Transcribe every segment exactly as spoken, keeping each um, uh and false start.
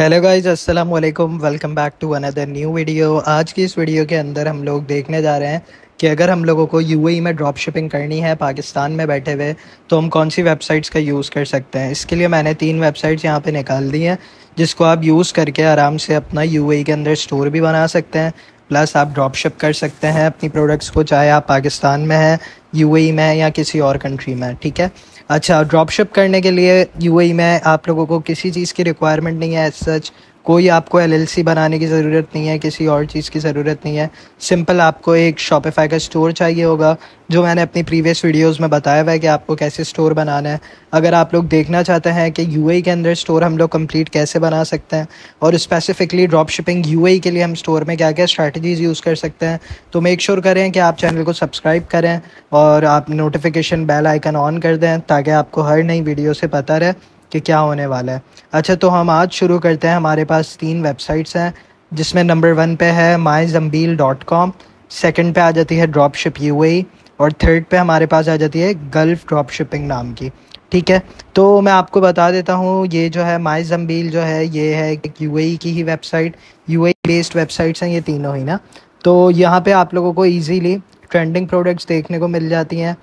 Hello guys, अस्सलाम वालेकुम। Welcome back to another new video. आज की इस वीडियो के अंदर हम लोग देखने जा रहे हैं कि अगर हम लोगों को यूएई में ड्रॉप शिपिंग करनी है पाकिस्तान में बैठे हुए, तो हम कौन सी वेबसाइट्स का यूज़ कर सकते हैं। इसके लिए मैंने तीन वेबसाइट्स यहाँ पे निकाल दी हैं, जिसको आप यूज़ करके आराम से अपना यूएई के अंदर स्टोर भी बना सकते हैं, प्लस आप ड्रॉप शिप कर सकते हैं अपनी प्रोडक्ट्स को, चाहे आप पाकिस्तान में हैं, यूएई में हैं या किसी और कंट्री में। ठीक है। अच्छा, ड्रॉप शिप करने के लिए यूएई में आप लोगों को किसी चीज़ की रिक्वायरमेंट नहीं है एज सच। कोई आपको एलएलसी बनाने की ज़रूरत नहीं है, किसी और चीज़ की ज़रूरत नहीं है। सिंपल आपको एक शॉपिफाई का स्टोर चाहिए होगा, जो मैंने अपनी प्रीवियस वीडियोस में बताया हुआ है कि आपको कैसे स्टोर बनाना है। अगर आप लोग देखना चाहते हैं कि यूएई के अंदर स्टोर हम लोग कंप्लीट कैसे बना सकते हैं और स्पेसिफिकली ड्रॉप शिपिंग यूएई के लिए हम स्टोर में क्या क्या स्ट्रैटेजीज़ यूज़ कर सकते हैं, तो मेक श्योर करें कि आप चैनल को सब्सक्राइब करें और आप नोटिफिकेशन बेल आइकन ऑन कर दें, ताकि आपको हर नई वीडियो से पता रहे कि क्या होने वाला है। अच्छा, तो हम आज शुरू करते हैं। हमारे पास तीन वेबसाइट्स हैं, जिसमें नंबर वन पे है my Zambeel dot com, second पे आ जाती है ड्रॉप शिप यूएई और थर्ड पे हमारे पास आ जाती है गल्फ़ ड्रॉप शिपिंग नाम की। ठीक है, तो मैं आपको बता देता हूँ, ये जो है माई ज़म्बील जो है, ये है एक यूएई की ही वेबसाइट, यूएई बेस्ड वेबसाइट्स हैं ये तीनों ही ना। तो यहाँ पर आप लोगों को ईजीली ट्रेंडिंग प्रोडक्ट्स देखने को मिल जाती हैं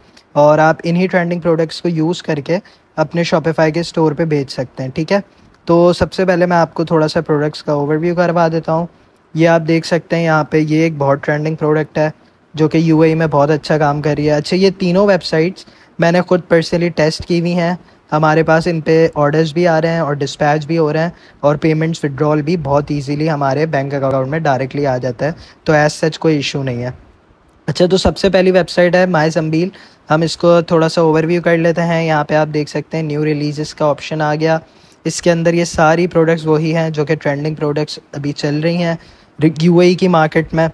और आप इन्हीं ट्रेंडिंग प्रोडक्ट्स को यूज़ करके अपने शॉपिफाई के स्टोर पे बेच सकते हैं। ठीक है, तो सबसे पहले मैं आपको थोड़ा सा प्रोडक्ट्स का ओवरव्यू करवा देता हूँ। ये आप देख सकते हैं यहाँ पे, ये एक बहुत ट्रेंडिंग प्रोडक्ट है जो कि यूएई में बहुत अच्छा काम कर रही है। अच्छा, ये तीनों वेबसाइट्स मैंने ख़ुद पर्सनली टेस्ट की हुई हैं। हमारे पास इन पे ऑर्डर्स भी आ रहे हैं और डिस्पैच भी हो रहे हैं और पेमेंट्स विड्रॉल भी बहुत ईजीली हमारे बैंक अकाउंट में डायरेक्टली आ जाता है, तो एज सच कोई इशू नहीं है। अच्छा, तो सबसे पहली वेबसाइट है माई ज़म्बील। हम इसको थोड़ा सा ओवरव्यू कर लेते हैं। यहाँ पे आप देख सकते हैं न्यू रिलीज़ का ऑप्शन आ गया। इसके अंदर ये सारी प्रोडक्ट्स वही हैं जो कि ट्रेंडिंग प्रोडक्ट्स अभी चल रही हैं यूएई की मार्केट में,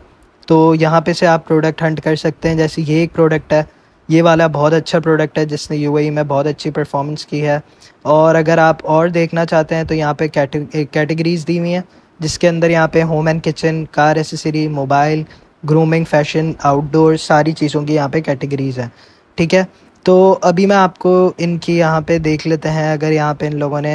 तो यहाँ पे से आप प्रोडक्ट हंट कर सकते हैं। जैसे ये एक प्रोडक्ट है, ये वाला बहुत अच्छा प्रोडक्ट है जिसने यूएई में बहुत अच्छी परफॉर्मेंस की है। और अगर आप और देखना चाहते हैं तो यहाँ पर कैटेगरीज़ दी हुई हैं, जिसके अंदर यहाँ पर home and kitchen, car accessory, mobile, grooming, fashion, outdoor, सारी चीज़ों की यहाँ पे कैटेगरीज़ हैं। ठीक है, तो अभी मैं आपको इनकी यहाँ पे देख लेते हैं। अगर यहाँ पे इन लोगों ने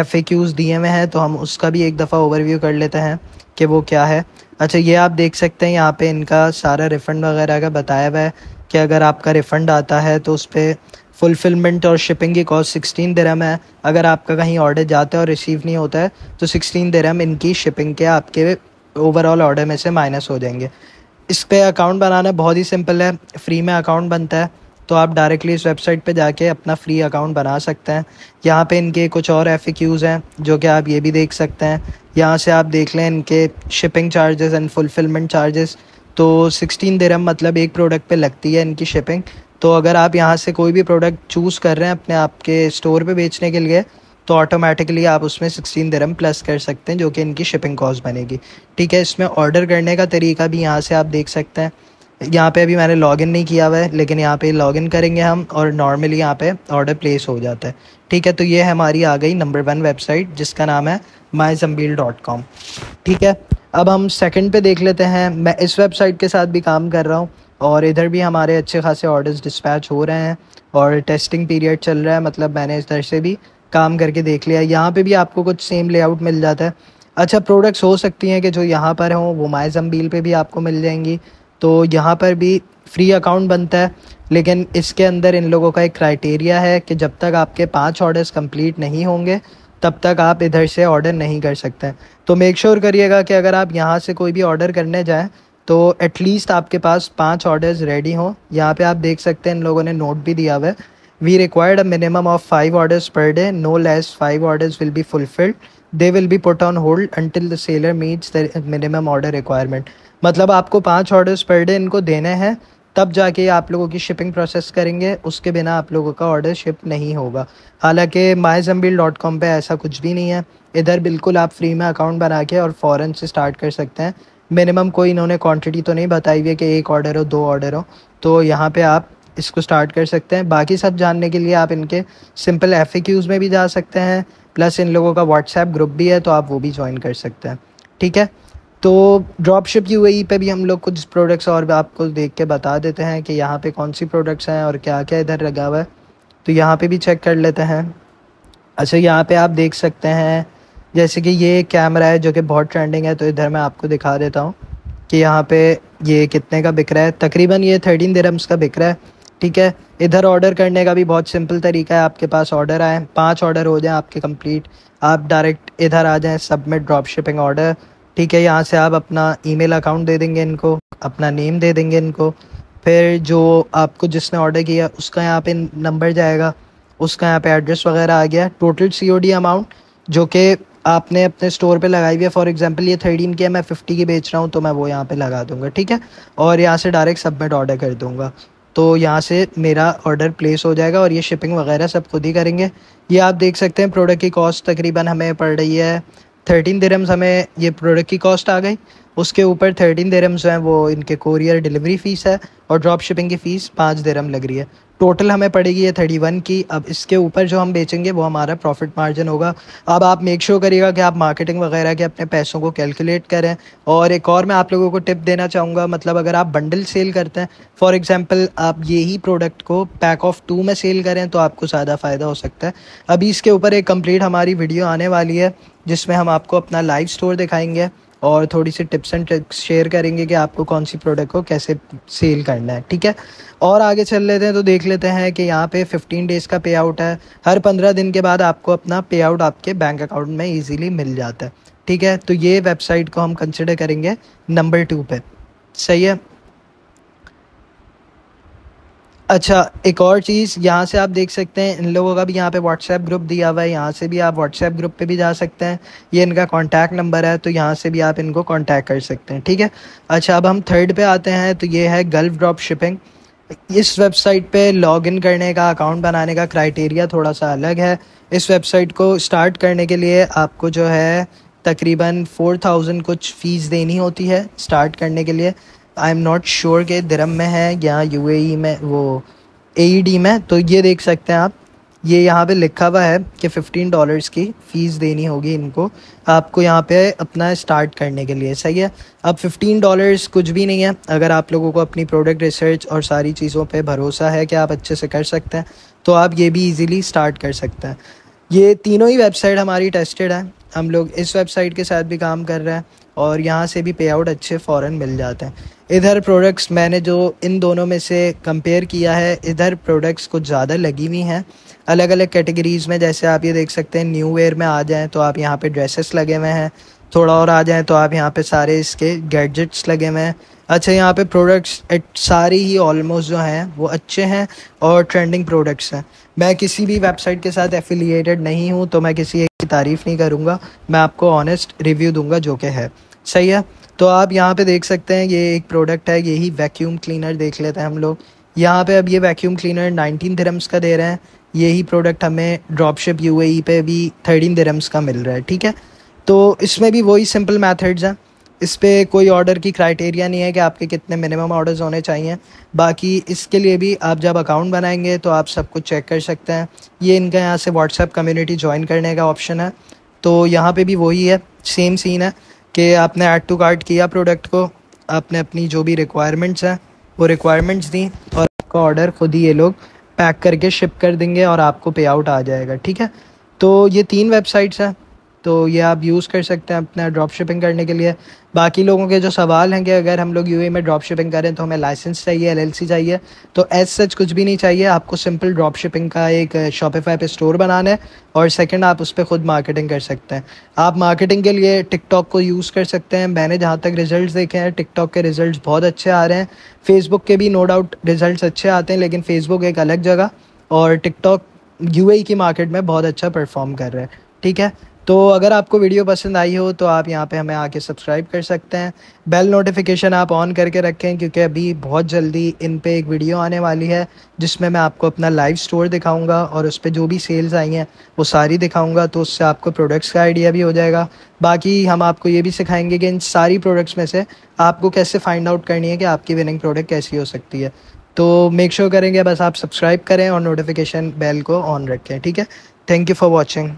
एफ ए क्यूज़ दिए हुए हैं, तो हम उसका भी एक दफ़ा ओवरव्यू कर लेते हैं कि वो क्या है। अच्छा, ये आप देख सकते हैं यहाँ पे इनका सारा रिफ़ंड वगैरह का बताया हुआ है कि अगर आपका रिफ़ंड आता है तो उस पर फुलफिलमेंट और शिपिंग की कॉस्ट सिक्सटीन दिरहम है। अगर आपका कहीं ऑर्डर जाता है और रिसीव नहीं होता है तो सिक्सटीन दिरहम इनकी शिपिंग के आपके ओवरऑल ऑर्डर में से माइनस हो जाएंगे। इस पे अकाउंट बनाना बहुत ही सिंपल है, फ्री में अकाउंट बनता है, तो आप डायरेक्टली इस वेबसाइट पे जाके अपना फ्री अकाउंट बना सकते हैं। यहाँ पे इनके कुछ और एफ ए क्यूज़ हैं जो कि आप ये भी देख सकते हैं। यहाँ से आप देख लें इनके shipping charges and fulfilment charges, तो सिक्सटीन दिरहम मतलब एक प्रोडक्ट पे लगती है इनकी शिपिंग। तो अगर आप यहाँ से कोई भी प्रोडक्ट चूज़ कर रहे हैं अपने आपके स्टोर पर बेचने के लिए, तो ऑटोमेटिकली आप उसमें सिक्सटीन दिरहम प्लस कर सकते हैं, जो कि इनकी शिपिंग कॉस्ट बनेगी। ठीक है, इसमें ऑर्डर करने का तरीका भी यहाँ से आप देख सकते हैं। यहाँ पे अभी मैंने लॉगिन नहीं किया हुआ है, लेकिन यहाँ पे लॉगिन करेंगे हम और नॉर्मली यहाँ पे ऑर्डर प्लेस हो जाता है। ठीक है, तो ये हमारी आ गई नंबर वन वेबसाइट, जिसका नाम है माई ज़म्बील डॉट कॉम। ठीक है, अब हम सेकेंड पे देख लेते हैं। मैं इस वेबसाइट के साथ भी काम कर रहा हूँ और इधर भी हमारे अच्छे खासे ऑर्डर्स डिस्पैच हो रहे हैं और टेस्टिंग पीरियड चल रहा है, मतलब मैंने इधर से भी काम करके देख लिया। यहाँ पे भी आपको कुछ सेम लेआउट मिल जाता है। अच्छा, प्रोडक्ट्स हो सकती हैं कि जो यहाँ पर हों वो माई ज़म्बील पे भी आपको मिल जाएंगी, तो यहाँ पर भी फ्री अकाउंट बनता है, लेकिन इसके अंदर इन लोगों का एक क्राइटेरिया है कि जब तक आपके पांच ऑर्डर्स कंप्लीट नहीं होंगे तब तक आप इधर से ऑर्डर नहीं कर सकते हैं। तो मेक श्योर करिएगा कि अगर आप यहाँ से कोई भी ऑर्डर करने जाएँ तो एटलीस्ट आपके पास पाँच ऑर्डर्स रेडी हों। यहाँ पर आप देख सकते हैं इन लोगों ने नोट भी दिया हुआ है, We required a minimum of five orders per day. No less five orders will be fulfilled. They will be put on hold until the seller meets their minimum order requirement. मतलब आपको पाँच orders per day इनको देने हैं, तब जाके आप लोगों की शिपिंग प्रोसेस करेंगे, उसके बिना आप लोगों का ऑर्डर शिप नहीं होगा। हालांकि माई ज़म्बील डॉट कॉम पे ऐसा कुछ भी नहीं है, इधर बिल्कुल आप फ्री में अकाउंट बना के और फ़ौरन से स्टार्ट कर सकते हैं। मिनिमम कोई इन्होंने क्वान्टिटी तो नहीं बताई हुई है कि एक ऑर्डर हो, दो ऑर्डर हो, तो यहाँ पर आप इसको स्टार्ट कर सकते हैं। बाकी सब जानने के लिए आप इनके सिंपल एफ ए क्यूज़ में भी जा सकते हैं, प्लस इन लोगों का व्हाट्सएप ग्रुप भी है, तो आप वो भी ज्वाइन कर सकते हैं। ठीक है, तो ड्रॉप शिप यूएई पे भी हम लोग कुछ प्रोडक्ट्स और आपको देख के बता देते हैं कि यहाँ पे कौन सी प्रोडक्ट्स हैं और क्या क्या इधर लगा हुआ है, तो यहाँ पर भी चेक कर लेते हैं। अच्छा, यहाँ पर आप देख सकते हैं जैसे कि ये कैमरा है जो कि बहुत ट्रेंडिंग है, तो इधर मैं आपको दिखा देता हूँ कि यहाँ पे ये कितने का बिक रहा है। तकरीबन ये थर्टीन दिरहम्स का बिक रहा है, ठीक है। इधर ऑर्डर करने का भी बहुत सिंपल तरीका है। आपके पास ऑर्डर आए, पांच ऑर्डर हो जाएं आपके कंप्लीट, आप डायरेक्ट इधर आ जाएं, सबमिट ड्रॉप शिपिंग ऑर्डर, ठीक है। यहाँ से आप अपना ईमेल अकाउंट दे देंगे इनको, अपना नेम दे देंगे इनको, फिर जो आपको जिसने ऑर्डर किया उसका यहाँ पे नंबर जाएगा, उसका यहाँ पे एड्रेस वगैरह आ गया। टोटल सीओडी अमाउंट जो कि आपने अपने स्टोर पे लगाई हुई है, फॉर एग्जांपल ये थर्टीन की है, मैं फिफ्टी की बेच रहा हूँ, तो मैं वो यहाँ पे लगा दूंगा, ठीक है। और यहाँ से डायरेक्ट सबमिट ऑर्डर कर दूंगा, तो यहाँ से मेरा ऑर्डर प्लेस हो जाएगा और ये शिपिंग वगैरह सब खुद ही करेंगे। ये आप देख सकते हैं प्रोडक्ट की कॉस्ट तकरीबन हमें पड़ रही है थर्टीन दिरहम्स, हमें ये प्रोडक्ट की कॉस्ट आ गई। उसके ऊपर थर्टीन दिरहम्स जो हैं वो इनके कोरियर डिलीवरी फ़ीस है और ड्रॉप शिपिंग की फ़ीस पाँच दिरहम लग रही है। टोटल हमें पड़ेगी ये थर्टी वन की। अब इसके ऊपर जो हम बेचेंगे वो हमारा प्रॉफिट मार्जिन होगा। अब आप मेक श्योर करिएगा कि आप मार्केटिंग वगैरह के अपने पैसों को कैलकुलेट करें। और एक और मैं आप लोगों को टिप देना चाहूँगा, मतलब अगर आप बंडल सेल करते हैं, फॉर एग्जांपल आप यही प्रोडक्ट को पैक ऑफ टू में सेल करें, तो आपको ज़्यादा फ़ायदा हो सकता है। अभी इसके ऊपर एक कम्प्लीट हमारी वीडियो आने वाली है जिसमें हम आपको अपना लाइव स्टोर दिखाएंगे और थोड़ी सी टिप्स एंड ट्रिक्स शेयर करेंगे कि आपको कौन सी प्रोडक्ट को कैसे सेल करना है, ठीक है। और आगे चल लेते हैं, तो देख लेते हैं कि यहाँ पे फिफ्टीन डेज़ का पे आउट है। हर पंद्रह दिन के बाद आपको अपना पे आउट आपके बैंक अकाउंट में इजीली मिल जाता है, ठीक है। तो ये वेबसाइट को हम कंसिडर करेंगे नंबर टू पे, सही है। अच्छा, एक और चीज़ यहाँ से आप देख सकते हैं, इन लोगों का भी यहाँ पे व्हाट्सएप ग्रुप दिया हुआ है, यहाँ से भी आप व्हाट्सएप ग्रुप पे भी जा सकते हैं। ये इनका कांटेक्ट नंबर है, तो यहाँ से भी आप इनको कांटेक्ट कर सकते हैं, ठीक है। अच्छा, अब हम थर्ड पे आते हैं, तो ये है गल्फ ड्रॉप शिपिंग। इस वेबसाइट पे लॉगिन करने का, अकाउंट बनाने का क्राइटेरिया थोड़ा सा अलग है। इस वेबसाइट को स्टार्ट करने के लिए आपको जो है तकरीबन फोर थाउजेंड कुछ फ़ीस देनी होती है स्टार्ट करने के लिए। आई एम नॉट श्योर के दिरहम में है या यूएई में, वो एईडी में। तो ये देख सकते हैं आप, ये यहाँ पे लिखा हुआ है कि फिफ्टीन डॉलर्स की फ़ीस देनी होगी इनको, आपको यहाँ पे अपना स्टार्ट करने के लिए, सही है। अब फिफ्टीन डॉलर्स कुछ भी नहीं है। अगर आप लोगों को अपनी प्रोडक्ट रिसर्च और सारी चीज़ों पे भरोसा है कि आप अच्छे से कर सकते हैं, तो आप ये भी ईज़िली स्टार्ट कर सकते हैं। ये तीनों ही वेबसाइट हमारी टेस्टेड है, हम लोग इस वेबसाइट के साथ भी काम कर रहे हैं और यहाँ से भी पे आउट अच्छे फ़ौरन मिल जाते हैं। इधर प्रोडक्ट्स मैंने जो इन दोनों में से कंपेयर किया है, इधर प्रोडक्ट्स कुछ ज़्यादा लगी हुई हैं अलग अलग कैटेगरीज़ में। जैसे आप ये देख सकते हैं, न्यू वेयर में आ जाएं तो आप यहाँ पे ड्रेसेस लगे हुए हैं, थोड़ा और आ जाएं तो आप यहाँ पे सारे इसके गैजेट्स लगे हुए हैं। अच्छा, यहाँ पे प्रोडक्ट्स सारी ही ऑलमोस्ट जो हैं वो अच्छे हैं और ट्रेंडिंग प्रोडक्ट्स हैं। मैं किसी भी वेबसाइट के साथ एफिलिएटेड नहीं हूँ, तो मैं किसी एक की तारीफ़ नहीं करूँगा, मैं आपको ऑनेस्ट रिव्यू दूँगा जो कि है, सही है। तो आप यहाँ पे देख सकते हैं, ये एक प्रोडक्ट है, यही वैक्यूम क्लीनर देख लेते हैं हम लोग यहाँ पे। अब ये वैक्यूम क्लीनर नाइनटीन दिरहम्स का दे रहे हैं, यही प्रोडक्ट हमें ड्रॉपशिप यूएई पे भी थर्टीन दिरहम्स का मिल रहा है, ठीक है। तो इसमें भी वही सिंपल मेथड्स हैं, इस पर कोई ऑर्डर की क्राइटेरिया नहीं है कि आपके कितने मिनिमम ऑर्डर्स होने चाहिए। बाकी इसके लिए भी आप जब अकाउंट बनाएंगे तो आप सब कुछ चेक कर सकते हैं। ये इनका यहाँ से व्हाट्सएप कम्युनिटी ज्वाइन करने का ऑप्शन है, तो यहाँ पर भी वही है, सेम सीन है कि आपने ऐड टू कार्ट किया प्रोडक्ट को, आपने अपनी जो भी रिक्वायरमेंट्स हैं वो रिक्वायरमेंट्स दी और आपका ऑर्डर खुद ही ये लोग पैक करके शिप कर देंगे और आपको पे आउट आ जाएगा, ठीक है। तो ये तीन वेबसाइट्स हैं, तो ये आप यूज़ कर सकते हैं अपना ड्रॉप शिपिंग करने के लिए। बाकी लोगों के जो सवाल हैं कि अगर हम लोग यूएई में ड्रॉप शिपिंग करें तो हमें लाइसेंस चाहिए, एलएलसी चाहिए, तो एज सच कुछ भी नहीं चाहिए। आपको सिंपल ड्रॉप शिपिंग का एक शॉपिफाई पे स्टोर बनाना है और सेकंड आप उस पर ख़ुद मार्केटिंग कर सकते हैं। आप मार्केटिंग के लिए टिकटॉक को यूज़ कर सकते हैं। मैंने जहाँ तक रिजल्ट देखे हैं, टिकटॉक के रिजल्ट बहुत अच्छे आ रहे हैं। फेसबुक के भी नो डाउट रिजल्ट अच्छे आते हैं, लेकिन फेसबुक एक अलग जगह और टिकटॉक यूएई की मार्केट में बहुत अच्छा परफॉर्म कर रहे हैं, ठीक है। तो अगर आपको वीडियो पसंद आई हो तो आप यहाँ पे हमें आके सब्सक्राइब कर सकते हैं। बेल नोटिफिकेशन आप ऑन करके रखें, क्योंकि अभी बहुत जल्दी इन पे एक वीडियो आने वाली है जिसमें मैं आपको अपना लाइव स्टोर दिखाऊंगा और उस पे जो भी सेल्स आई हैं वो सारी दिखाऊंगा, तो उससे आपको प्रोडक्ट्स का आइडिया भी हो जाएगा। बाकी हम आपको ये भी सिखाएंगे कि इन सारी प्रोडक्ट्स में से आपको कैसे फाइंड आउट करनी है कि आपकी विनिंग प्रोडक्ट कैसी हो सकती है। तो मेक श्योर करेंगे बस आप सब्सक्राइब करें और नोटिफिकेशन बेल को ऑन रखें, ठीक है। Thank you for watching.